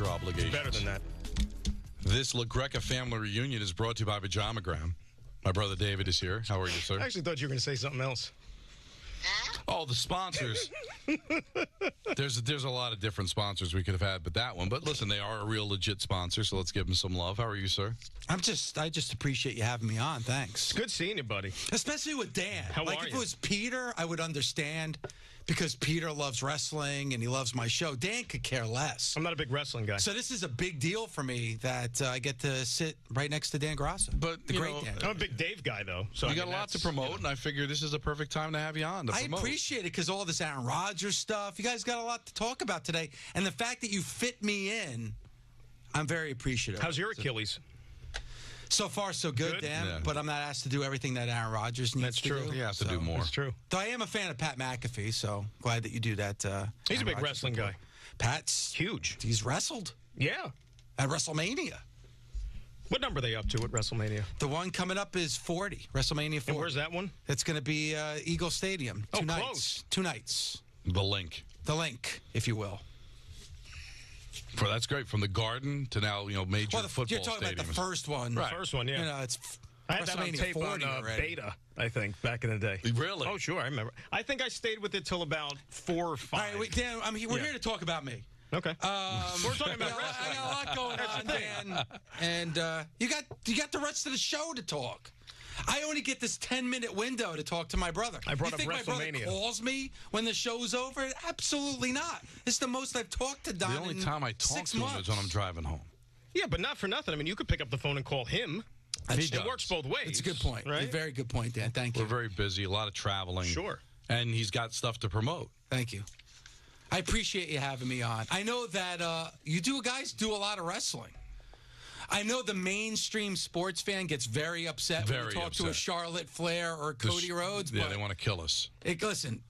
your obligations. Better than that. This La Greca family reunion is brought to you by Pajamagram. My brother David is here. How are you, sir? I actually thought you were going to say something else. Oh, the sponsors. There's a lot of different sponsors we could have had, but that one. But listen, they are a real legit sponsor, so let's give them some love. How are you, sir? I just appreciate you having me on. Thanks. Good seeing you, buddy. Especially with Dan. How are you? If it was Peter, I would understand because Peter loves wrestling and he loves my show. Dan could care less. I'm not a big wrestling guy. So this is a big deal for me that I get to sit right next to Dan Grosso. But the great Dan. I'm a big Dave guy, though. So you got a lot to promote, and I figure this is a perfect time to have you on to promote. I appreciate it because all this Aaron Rodgers stuff. You guys got a lot to talk about today, and the fact that you fit me in, I'm very appreciative. How's your Achilles? So far, so good, Dan, yeah. But I'm not asked to do everything that Aaron Rodgers needs to do. That's true. You have to do more. That's true. Though I am a fan of Pat McAfee, so glad that you do that. He's a big wrestling guy. Pat's huge. He's wrestled. Yeah. At WrestleMania. What number are they up to at WrestleMania? The one coming up is 40, WrestleMania 40. And where's that one? It's going to be Eagle Stadium. Two nights. 2 nights. The link. The link, if you will. Well, that's great. From the Garden to now, you know, major football stadiums. You're talking about the first one. Right. The first one, yeah. You know, it's I had that on tape on Beta, I think, back in the day. Really? Oh, sure, I remember. I think I stayed with it till about 4 or 5. All right, Dan, we're here to talk about me. Okay. We're talking about wrestling. I got a lot going on, Dan. And you got the rest of the show to talk. I only get this 10-minute window to talk to my brother. I brought up WrestleMania. You think my brother calls me when the show's over? Absolutely not. It's the most I've talked to Don in 6 months. The only time I talk to him is when I'm driving home. Yeah, but not for nothing. I mean, you could pick up the phone and call him. It works both ways. It's a good point. Right? A very good point, Dan. Thank you. We're very busy, a lot of traveling. Sure. And he's got stuff to promote. Thank you. I appreciate you having me on. I know that you guys do a lot of wrestling. I know the mainstream sports fan gets very upset when you talk to a Charlotte Flair or Cody Rhodes. Yeah, they want to kill us. Listen,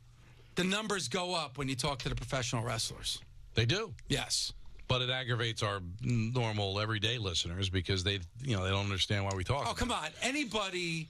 the numbers go up when you talk to the professional wrestlers. They do. Yes. But it aggravates our normal, everyday listeners because they don't understand why we talk. Oh, come on. Anybody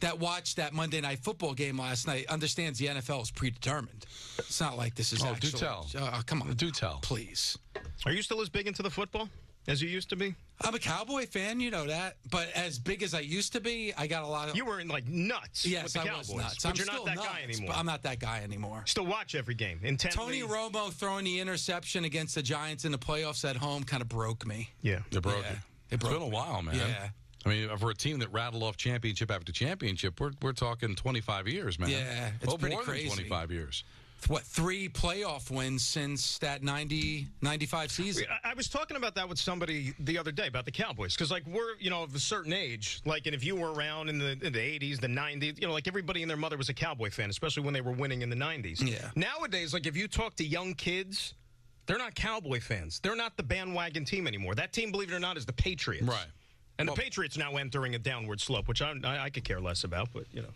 that watched that Monday Night Football game last night understands the NFL is predetermined. It's not like this is actual. Oh, do tell. Come on. Do tell. Please. Are you still as big into the football as you used to be? I'm a Cowboy fan, you know that. But as big as I used to be, I got a lot of... You were in, like, nuts with the Cowboys. Yes, I was nuts. But you're not that guy anymore. I'm not that guy anymore. Still watch every game. Tony Romo throwing the interception against the Giants in the playoffs at home kind of broke me. Yeah. It broke you. It's been a while, man. Yeah. I mean, for a team that rattled off championship after championship, we're talking 25 years, man. Yeah, it's pretty crazy. More than 25 years. What, 3 playoff wins since that 90-95 season? I was talking about that with somebody the other day about the Cowboys because, like, we're, you know, of a certain age. Like, and if you were around in the 80s, the 90s, you know, like everybody and their mother was a Cowboy fan, especially when they were winning in the 90s. Yeah. Nowadays, like, if you talk to young kids, they're not Cowboy fans. They're not the bandwagon team anymore. That team, believe it or not, is the Patriots. Right. And the Patriots now entering a downward slope, which I could care less about, but, you know.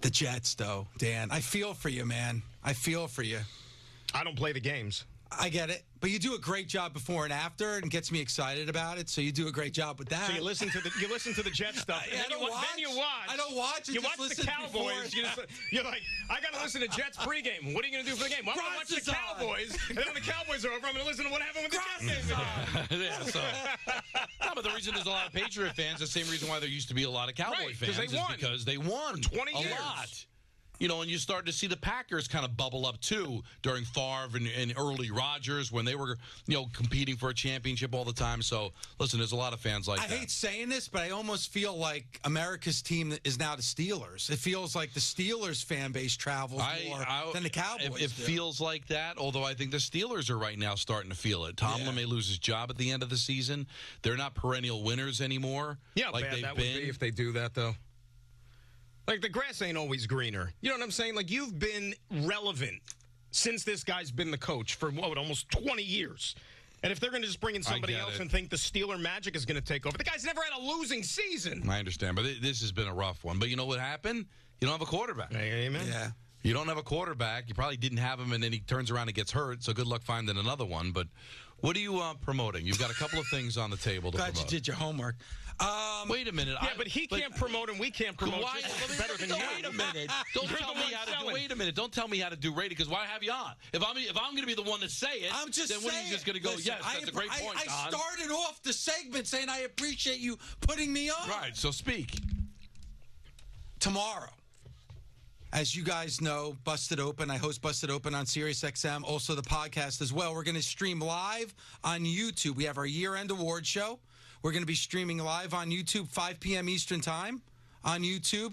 The Jets, though, Dan. I feel for you, man. I feel for you. I don't play the games. I get it. But you do a great job before and after and gets me excited about it, so you do a great job with that. So you listen to the Jets stuff, and then you watch. I don't watch. You just watch the Cowboys. You're like, I got to listen to Jets pregame. What are you going to do for the game? Well, I'm going to watch the Cowboys, and then when the Cowboys are over, I'm going to listen to what happened with the Jets game. Yeah, so. No, but the reason there's a lot of Patriot fans, the same reason why there used to be a lot of Cowboy fans, because they won 20 years. A lot. You know, and you started to see the Packers kind of bubble up, too, during Favre and early Rodgers when they were, you know, competing for a championship all the time. So, listen, there's a lot of fans like that. I hate saying this, but I almost feel like America's team is now the Steelers. It feels like the Steelers fan base travels more than the Cowboys. It feels like that, although I think the Steelers are right now starting to feel it. Tomlin may lose his job at the end of the season. They're not perennial winners anymore. Yeah, like bad that would be if they do that, though. Like, the grass ain't always greener. You know what I'm saying? Like, you've been relevant since this guy's been the coach for, what, almost 20 years. And if they're going to just bring in somebody else and think the Steeler magic is going to take over, the guy's never had a losing season. I understand, but this has been a rough one. But you know what happened? You don't have a quarterback. Amen. Yeah. You don't have a quarterback. You probably didn't have him, and then he turns around and gets hurt, so good luck finding another one. But What are you promoting? You've got a couple of things on the table to promote. Glad you did your homework. Wait a minute. Yeah, but he can't promote and we can't promote. Why, better than you. Wait a minute. Don't tell me how to do. Wait a minute. Don't tell me how to do radio, because why have you on? If I'm going to be the one to say it, I'm just then when you just going to go? Listen, yes, that's a great point. I started off the segment saying I appreciate you putting me on. Right. So speak. Tomorrow, as you guys know, Busted Open. I host Busted Open on Sirius XM, also the podcast as well. We're going to stream live on YouTube. We have our year-end award show. We're going to be streaming live on YouTube, 5 p.m. Eastern time on YouTube.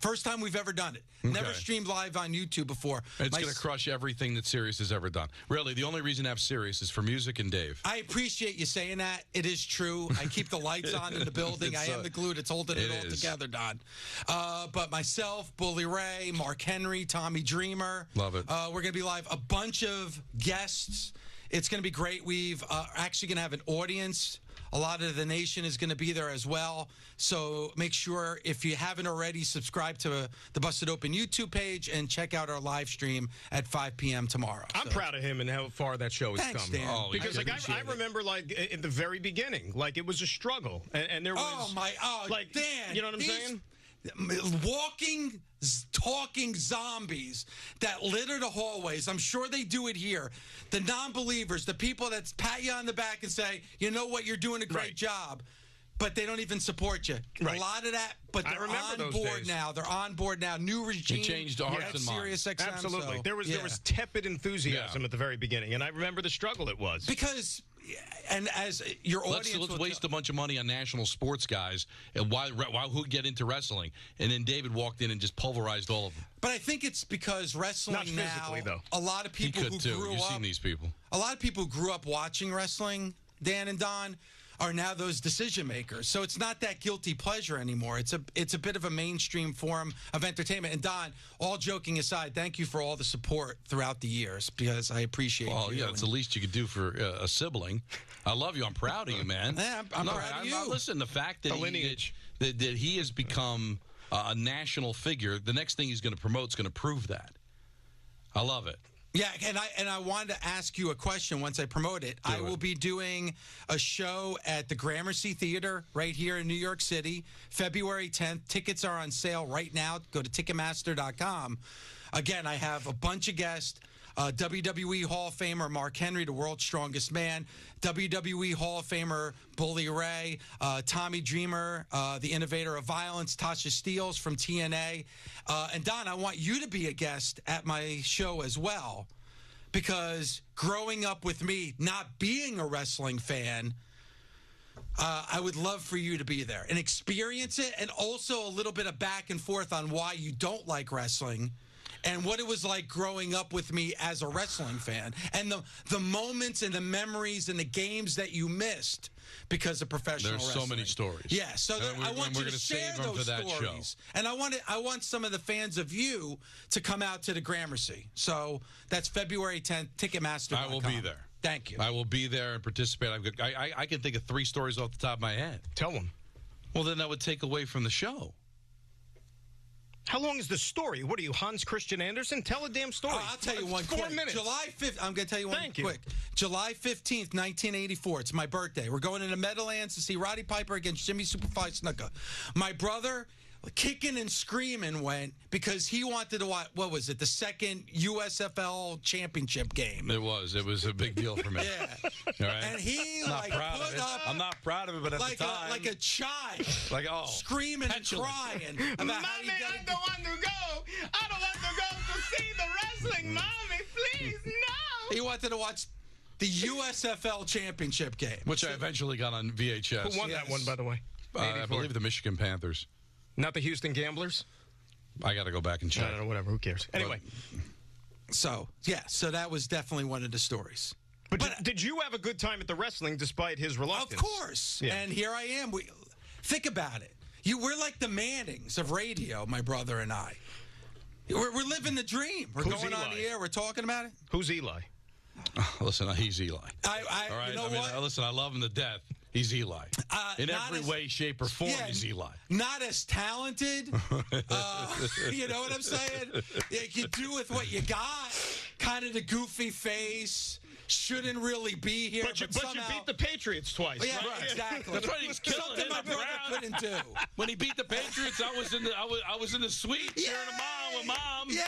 First time we've ever done it. Okay. Never streamed live on YouTube before. It's going to crush everything that Sirius has ever done. Really, the only reason I have Sirius is for music and Dave. I appreciate you saying that. It is true. I keep the lights on in the building. I am the glue that's holding it all together, Don. But myself, Bully Ray, Mark Henry, Tommy Dreamer. Love it. We're going to be live. A bunch of guests. It's going to be great. We've actually going to have an audience. A lot of the nation is going to be there as well. So make sure, if you haven't already, subscribe to the Busted Open YouTube page and check out our live stream at 5 p.m. tomorrow. I'm proud of him and how far that show has come. Dan. Oh, because I remember, like, in the very beginning, like, it was a struggle. And there was... like, Dan. You know what I'm saying? Walking, talking zombies that litter the hallways. I'm sure they do it here. The non-believers, the people that pat you on the back and say, you know what, you're doing a great job, but they don't even support you. Right. A lot of that, but they're on board now. They're on board now. New regime. It changed the hearts and minds. Sirius XM, absolutely. So, there was tepid enthusiasm at the very beginning, and I remember the struggle it was. Because... And as your audience, let's waste a bunch of money on national sports guys, and why who get into wrestling? And then David walked in and just pulverized all of them. But I think it's because wrestling now. Not physically, though. A lot of people who grew up. You've seen these people. A lot of people who grew up watching wrestling, Dan and Don, are now those decision makers. So it's not that guilty pleasure anymore. It's a bit of a mainstream form of entertainment. And Don, all joking aside, thank you for all the support throughout the years, because I appreciate you. Well, yeah, it's the least you could do for a sibling. I love you. I'm proud of you, man. Yeah, I'm proud of you. Listen, the fact that he has become a national figure, the next thing he's going to promote is going to prove that. I love it. Yeah, and I wanted to ask you a question once I promote it. I will be doing a show at the Gramercy Theater right here in New York City, February 10th. Tickets are on sale right now. Go to Ticketmaster.com. Again, I have a bunch of guests. WWE Hall of Famer Mark Henry, the world's strongest man. WWE Hall of Famer Bully Ray. Tommy Dreamer, the innovator of violence. Tasha Steelz from TNA. And Don, I want you to be a guest at my show as well, because growing up with me not being a wrestling fan, I would love for you to be there and experience it, and also a little bit of back and forth on why you don't like wrestling. And what it was like growing up with me as a wrestling fan, and the moments and the memories and the games that you missed because of professional wrestling. There's so many stories. Yeah, so I want you to share those stories. And I want some of the fans of you to come out to the Gramercy. So that's February 10th, Ticketmaster.com. I will be there. Thank you. I will be there and participate. I can think of 3 stories off the top of my head. Tell them. Well, then that would take away from the show. How long is the story? What are you, Hans Christian Andersen? Tell a damn story. I'll tell you one quick. 4 minutes. July 5th. I'm going to tell you one quick. July 15th, 1984. It's my birthday. We're going into Meadowlands to see Roddy Piper against Jimmy Superfly Snuka. My brother, kicking and screaming, went because he wanted to watch. What was it? The second USFL championship game. It was a big deal for me. Yeah. All right. And he I'm not proud of it, but at the time, like a child, screaming and crying. About mommy, I don't want to go. I don't want to go to see the wrestling. Mommy, please, no. He wanted to watch the USFL championship game, which I eventually got on VHS. Who won that one, by the way? I believe the Michigan Panthers. Not the Houston Gamblers? I got to go back and check. I don't know, whatever. Who cares? Anyway. So that was definitely one of the stories. But did you have a good time at the wrestling despite his reluctance? Of course. Yeah. And here I am. Think about it. We're like the Mannings of radio, my brother and I. We're living the dream. We're going on the air. We're talking about it. Who's Eli? Listen, he's Eli. All right? Listen, I love him to death. He's Eli. In every way, shape, or form, he's Eli. Not as talented. You know what I'm saying? You do with what you got. Kind of the goofy face. shouldn't really be here. But somehow, you beat the Patriots twice. Yeah, right? Exactly. That's right. He was killing it. Something my brother couldn't do. When he beat the Patriots, I was in the suite cheering him on with Mom. Yay!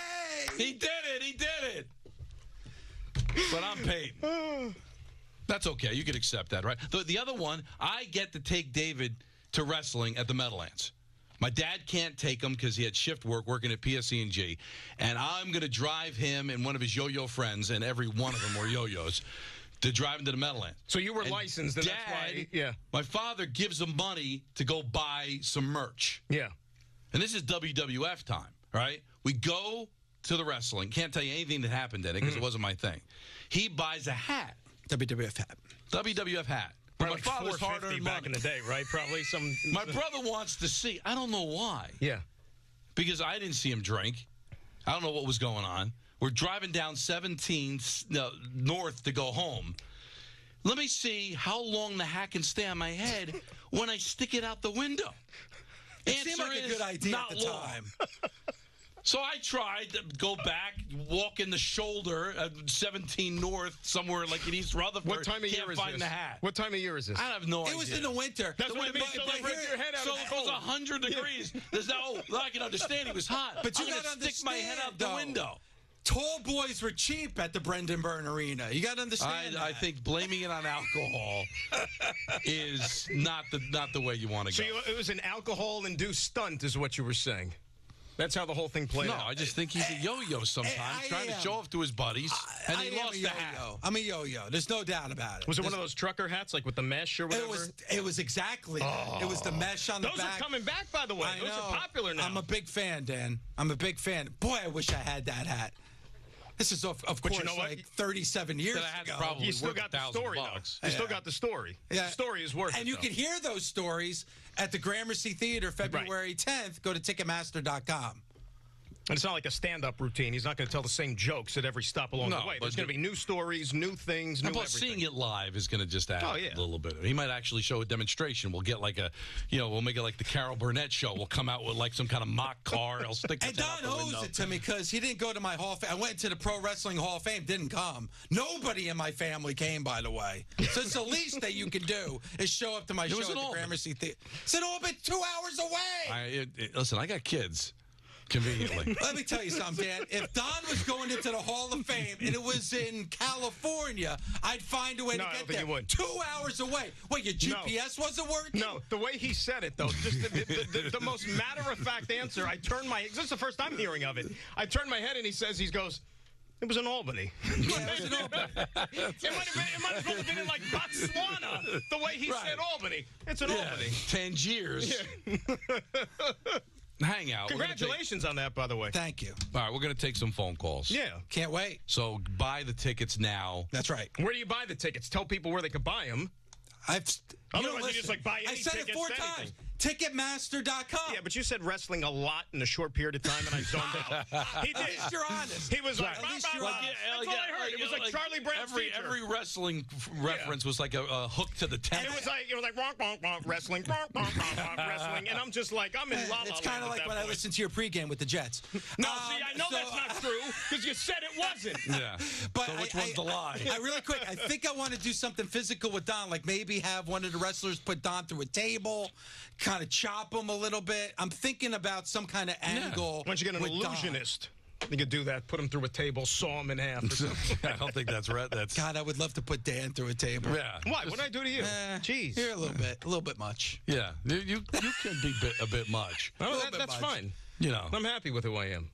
He did it. He did it. But I'm Peyton. That's okay. You could accept that, right? The other one, I get to take David to wrestling at the Meadowlands. My dad can't take him because he had shift work working at PSE&G, and I'm going to drive him and one of his yo-yo friends, and every one of them were yo-yos, to drive him to the Meadowlands. So you were licensed, and that's why. Yeah. My father gives him money to go buy some merch. Yeah. And this is WWF time, right? We go to the wrestling. Can't tell you anything that happened in it because it wasn't my thing. He buys a hat. WWF hat. WWF hat. But my father's hard-earned back in the day, right? Probably some. My brother wants to see. I don't know why. Yeah, because I didn't see him drink. I don't know what was going on. We're driving down 17 north to go home. Let me see how long the hat can stay on my head when I stick it out the window. It seemed like a good idea at the time. So I tried to go back, walk in the shoulder, 17 north, somewhere like in East Rutherford. What time of year is this? The hat. What time of year is this? I have no idea. It was in the winter. That's what I mean. So they rip your head out. So it was 100 degrees. There's no, I can understand he was hot. But you got to stick my head out the window. Tall boys were cheap at the Brendan Byrne Arena. You got to understand that. I think blaming it on alcohol is not the way you want to go. So it was an alcohol-induced stunt is what you were saying. That's how the whole thing played out. No, I just think he's a yo-yo sometimes, trying to show off to his buddies, and he lost the hat. I'm a yo-yo. There's no doubt about it. Was it one of those trucker hats, like with the mesh or whatever? It was exactly. Oh. It was the mesh on the back. Those are coming back, by the way. Those are popular now. I'm a big fan, Dan. I'm a big fan. Boy, I wish I had that hat. This is, of course, you know, like 37 years ago. You still got the story, though. You still got the story. The story is worth it, and you can hear those stories at the Gramercy Theater February 10th. Go to Ticketmaster.com. And it's not like a stand-up routine. He's not going to tell the same jokes at every stop along the way. There's going to be new stories, new things, new everything. Seeing it live is going to just add a little bit. He might actually show a demonstration. We'll get like a, we'll make it like the Carol Burnett show. We'll come out with like some kind of mock car. I'll stick and Don owes it to me because he didn't go to my Hall of Fame. I went to the Pro Wrestling Hall of Fame, didn't come. Nobody in my family came, by the way. So it's the least that you can do is show up to my show at the Gramercy Theater. It's an orbit 2 hours away. Listen, I got kids. Conveniently. Let me tell you something, Dan. If Don was going into the Hall of Fame and it was in California, I'd find a way to get there. You would. 2 hours away. Wait, your GPS wasn't working? No, the way he said it, though, just the most matter-of-fact answer. I turned my head. This is the first I'm hearing of it. I turned my head and he goes, it was in Albany. Yeah, it was in Albany. It might as well have been in, like, Botswana, the way he said Albany. It's in Albany. Tangiers. Yeah. Hang out. Congratulations on that, by the way. Thank you. All right, we're going to take some phone calls. Yeah. Can't wait. So buy the tickets now. That's right. Where do you buy the tickets? Tell people where they could buy them. Otherwise, you just, like, buy any tickets. I said it 4 times. Ticketmaster.com. Yeah, but you said wrestling a lot in a short period of time, and I zoned out. He did. At least you're honest. He was like, that's all I heard. It was like Charlie Brown's feature. Every wrestling reference was like a hook to the tent. It was like wonk, wonk, wonk, wrestling, wonk, wonk, wonk, wrestling, and I'm just like, I'm in la la. It's kind of like when I listened to your pregame with the Jets. No, see, I know that's not true, because you said it wasn't. Yeah. So which one's the lie? Really quick, I think I want to do something physical with Don, like maybe have one of the wrestlers put Don through a table, kind of chop him a little bit. I'm thinking about some kind of angle. Once you get an illusionist, you could do that. Put him through a table, saw him in half or something. I don't think that's right. God, I would love to put Dan through a table. Yeah. What? What did I do to you? Jeez. You're a little bit much. Yeah. You can be a bit much. That's fine. You know. I'm happy with who I am.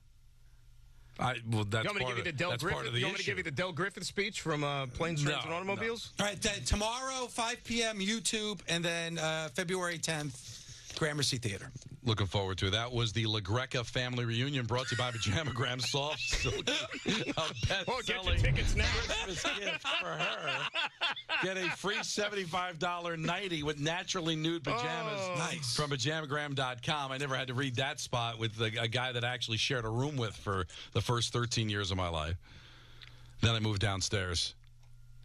You want me to give you the Del Griffith speech from Planes, Trains, and Automobiles? No. All right, tomorrow, 5 p.m., YouTube, and then February 10th, Gramercy Theater. Looking forward to it. That was the LaGreca family reunion brought to you by Pajamagram Soft Silk. Get your tickets now. Christmas gift for her. Get a free $75 nightie with naturally nude pajamas from Pajamagram.com. I never had to read that spot with a guy that I actually shared a room with for the first 13 years of my life. Then I moved downstairs.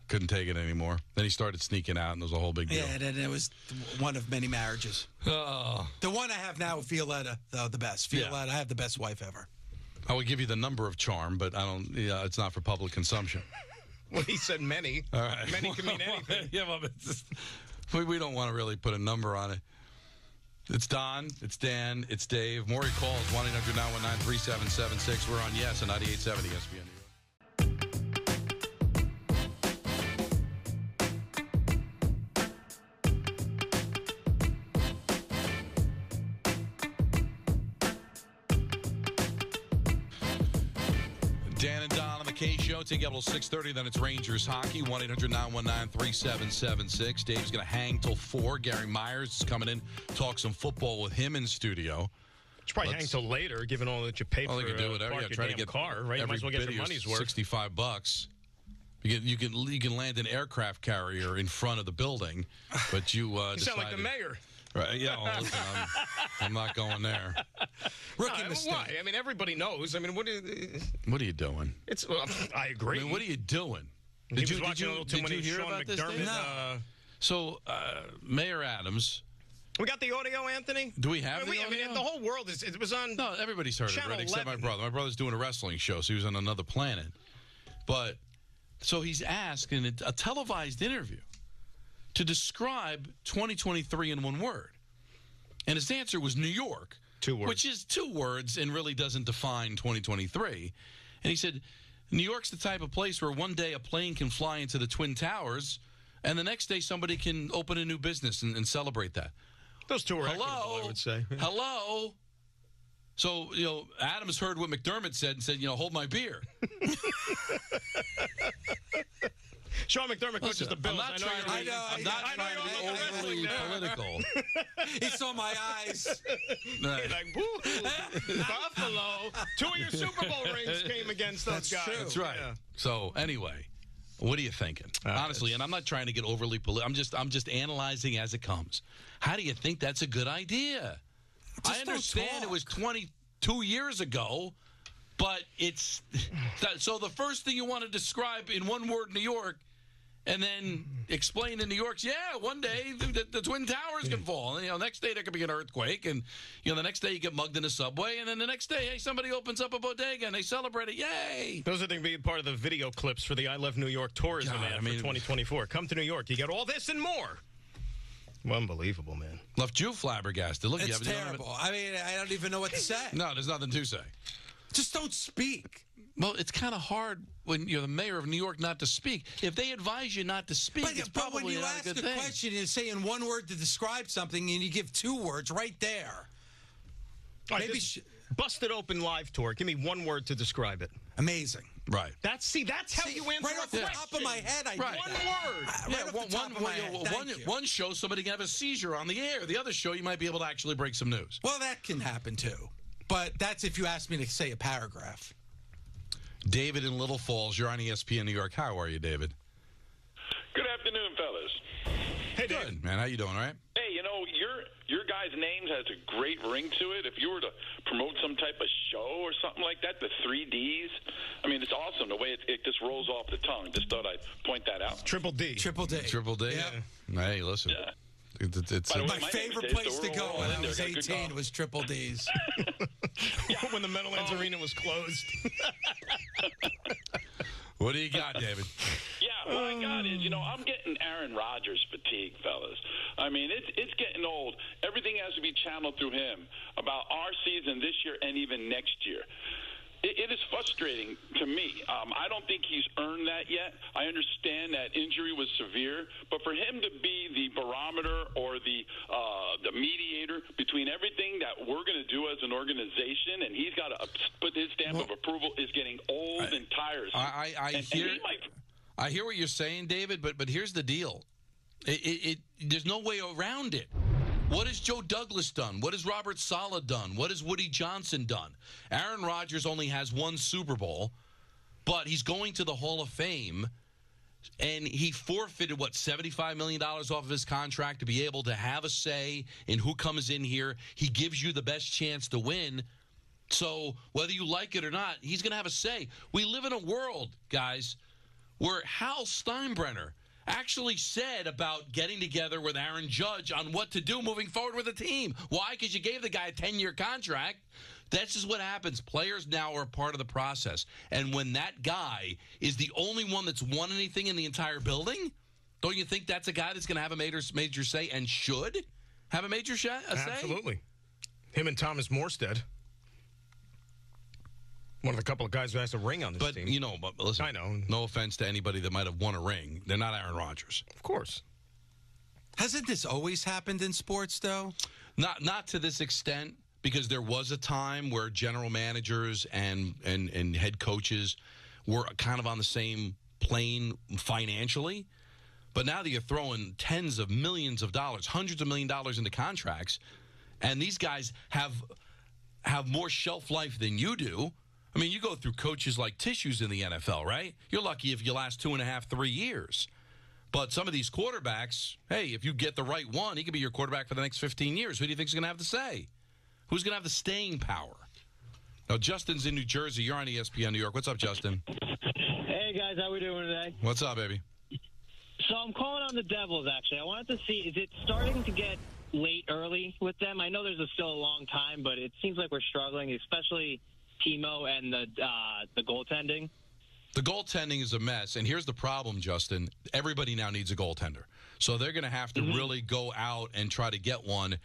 Couldn't take it anymore. Then he started sneaking out, and it was a whole big deal. Yeah, and it was one of many marriages. Oh. The one I have now with Violetta, though, the best. Violetta, I have the best wife ever. I would give you the number of charm, but I don't. It's not for public consumption. Well, he said many. All right. Many can mean anything. Yeah, well, it's just, we don't want to really put a number on it. It's Don, it's Dan, it's Dave. More calls, 1-800-919-3776. We're on Yes on 98.7 ESPN New York. Dan and Don on the K Show. Take up till 6:30, then it's Rangers hockey. 1-800-919-3776. Dave's going to hang till 4. Gary Myers is coming in. Talk some football with him in studio. Should probably hang till later, given all that you pay for your car, right? You might as well get your money's worth. $65. You can land an aircraft carrier in front of the building, but you decided, sound like the mayor. Right, yeah, well, listen, I'm not going there. Rookie mistake. Why? I mean, everybody knows. I mean, what are you doing? It's. Well, I agree. I mean, what are you doing? Did you hear Sean about McDermott, this? No. So, Mayor Adams. We got the audio, Anthony? Do we have the audio? I mean, the whole world is. It was on. No, everybody's heard Channel it, right? Except 11. My brother. My brother's doing a wrestling show, so he was on another planet. But so he's asked in a televised interview to describe 2023 in one word. And his answer was New York. 2 words. Which is 2 words and really doesn't define 2023. And he said, New York's the type of place where one day a plane can fly into the Twin Towers, and the next day somebody can open a new business and celebrate that. Those 2 are equitable, I would say. Hello? So, you know, Adams heard what McDermott said and said, you know, hold my beer. Sean McDermott coaches the Bills. I'm not trying to be overly political. He saw my eyes. He's like, woo, Buffalo. 2 of your Super Bowl rings came against those guys. True. That's right. Yeah. So anyway, what are you thinking? Honestly, and I'm not trying to get overly political. I'm just analyzing as it comes. How do you think that's a good idea? I understand it was 22 years ago. But it's so the first thing you want to describe in one word, New York, and then explain in New York. Yeah, one day the Twin Towers can fall, and you know, next day there could be an earthquake, and you know, the next day you get mugged in a subway, and then the next day, hey, somebody opens up a bodega and they celebrate it. Yay! Those are going to be part of the video clips for the I Love New York tourism for 2024. Come to New York, you get all this and more. Unbelievable, man. Left you flabbergasted. Look, it's terrible. I mean, I don't even know what to say. No, there's nothing to say. Just don't speak. Well, it's kind of hard when you're the mayor of New York not to speak. If they advise you not to speak, but it's probably when you not ask a good thing. Question and say in one word to describe something, and you give 2 words right there. Right, maybe Busted Open live tour. Give me 1 word to describe it. Amazing. Right. That's how you answer. Right off the top of my head, I did. 1 word. One show somebody can have a seizure on the air. The other show you might be able to actually break some news. Well, that can happen too. But that's if you ask me to say a paragraph. David in Little Falls, you're on ESPN New York. How are you, David? Good afternoon, fellas. Hey, David. Good, man. How you doing, all right? Hey, you know, your guys' names has a great ring to it. If you were to promote some type of show or something like that, the 3 Ds, I mean, it's awesome. The way it just rolls off the tongue. Just thought I'd point that out. Triple D. Yeah. Hey, listen. Yeah. It's way, my favorite place to go when I was 18 was Triple D's. When the Meadowlands Arena was closed. What do you got, David? Yeah, what I got is, you know, I'm getting Aaron Rodgers fatigue, fellas. I mean, it's getting old. Everything has to be channeled through him about our season this year and even next year. It is frustrating to me. I don't think he's earned that yet. I understand that injury was severe, but for him to be the barometer or the mediator between everything that we're going to do as an organization, and he's got to put his stamp of approval, is getting old and tiresome. I hear what you're saying, David, but here's the deal. There's no way around it. What has Joe Douglas done? What has Robert Saleh done? What has Woody Johnson done? Aaron Rodgers only has 1 Super Bowl, but he's going to the Hall of Fame, and he forfeited, what, $75 million off of his contract to be able to have a say in who comes in here. He gives you the best chance to win. So whether you like it or not, he's going to have a say. We live in a world, guys, where Hal Steinbrenner actually said about getting together with Aaron Judge on what to do moving forward with the team. Why? Because you gave the guy a 10-year contract. That's just what happens. Players now are a part of the process. And when that guy is the only one that's won anything in the entire building, don't you think that's a guy that's going to have a major say and should have a major say? Absolutely. Him and Thomas Morstead. One of the couple of guys who has a ring on this team. But, you know, but listen, I know. No offense to anybody that might have won a ring. They're not Aaron Rodgers. Of course. Hasn't this always happened in sports, though? Not to this extent, because there was a time where general managers and head coaches were kind of on the same plane financially. But now that you're throwing tens of millions of dollars, hundreds of $1 million into contracts, and these guys have more shelf life than you do. I mean, you go through coaches like tissues in the NFL, right? You're lucky if you last 2.5, 3 years. But some of these quarterbacks, hey, if you get the right one, he could be your quarterback for the next 15 years. Who do you think is going to have the say? Who's going to have the staying power? Now, Justin's in New Jersey. You're on ESPN New York. What's up, Justin? Hey, guys. How we doing today? What's up, baby? So I'm calling on the Devils, actually. I wanted to see, is it starting to get late early with them? I know there's still a long time, but it seems like we're struggling, especially Timo and the goaltending. The goaltending is a mess, and here's the problem, Justin. Everybody now needs a goaltender, so they're going to have to really go out and try to get one.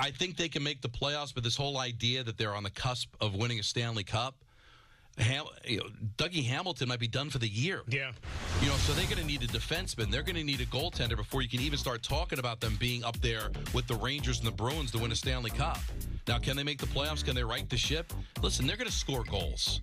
I think they can make the playoffs, but this whole idea that they're on the cusp of winning a Stanley Cup, Dougie Hamilton might be done for the year. Yeah. You know, so they're going to need a defenseman. They're going to need a goaltender before you can even start talking about them being up there with the Rangers and the Bruins to win a Stanley Cup. Now, can they make the playoffs? Can they right the ship? Listen, they're going to score goals.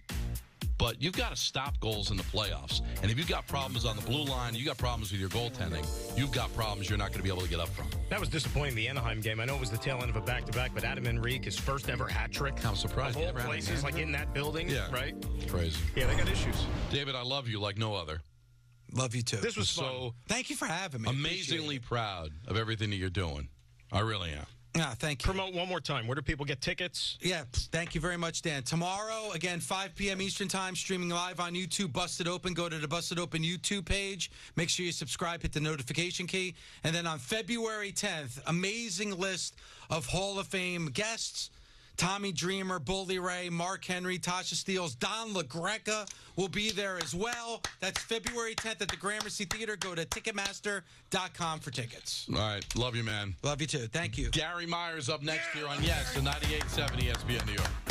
But you've got to stop goals in the playoffs. And if you've got problems on the blue line, you've got problems with your goaltending, you've got problems you're not going to be able to get up from. That was disappointing, the Anaheim game. I know it was the tail end of a back-to-back, but Adam Henrique, his first ever hat trick. I'm surprised. Of all places, like in that building, yeah. Right? Crazy. Yeah, they got issues. David, I love you like no other. Love you, too. This was so fun. Thank you for having me. Amazingly proud of everything that you're doing. I really am. No, thank you. Promote one more time. Where do people get tickets? Yeah, thank you very much, Dan. Tomorrow, again, 5 p.m. Eastern Time, streaming live on YouTube, Busted Open. Go to the Busted Open YouTube page. Make sure you subscribe, hit the notification key. And then on February 10th, amazing list of Hall of Fame guests. Tommy Dreamer, Bully Ray, Mark Henry, Tasha Steelz, Don La Greca will be there as well. That's February 10th at the Gramercy Theater. Go to Ticketmaster.com for tickets. All right. Love you, man. Love you, too. Thank you. Gary Myers up next here on Yes, the 98.7 ESPN New York.